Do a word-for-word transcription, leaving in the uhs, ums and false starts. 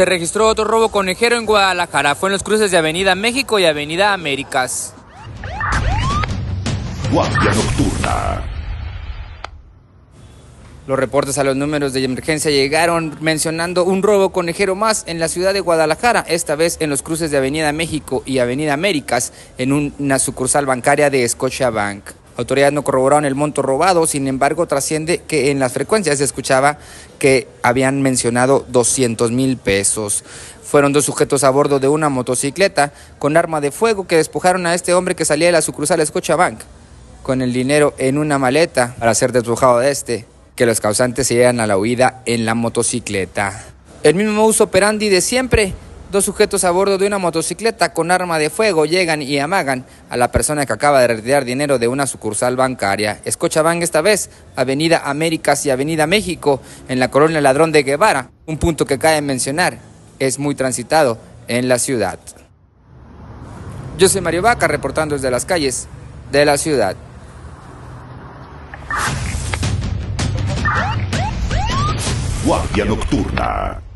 se registró otro robo conejero en Guadalajara. Fue en los cruces de Avenida México y Avenida Américas. Guardia Nocturna. Los reportes a los números de emergencia llegaron mencionando un robo conejero más en la ciudad de Guadalajara, esta vez en los cruces de Avenida México y Avenida Américas, en una sucursal bancaria de Scotiabank. Autoridades no corroboraron el monto robado, sin embargo trasciende que en las frecuencias se escuchaba que habían mencionado doscientos mil pesos. Fueron dos sujetos a bordo de una motocicleta con arma de fuego que despojaron a este hombre que salía de la sucursal Scotiabank con el dinero en una maleta para ser despojado de este, que los causantes se llegan a la huida en la motocicleta. El mismo modus operandi de siempre, dos sujetos a bordo de una motocicleta con arma de fuego llegan y amagan a la persona que acaba de retirar dinero de una sucursal bancaria. Scotiabank esta vez, Avenida Américas y Avenida México, en la colonia Ladrón de Guevara, un punto que cabe mencionar, es muy transitado en la ciudad. Yo soy Mario Vaca, reportando desde las calles de la ciudad. Guardia Nocturna.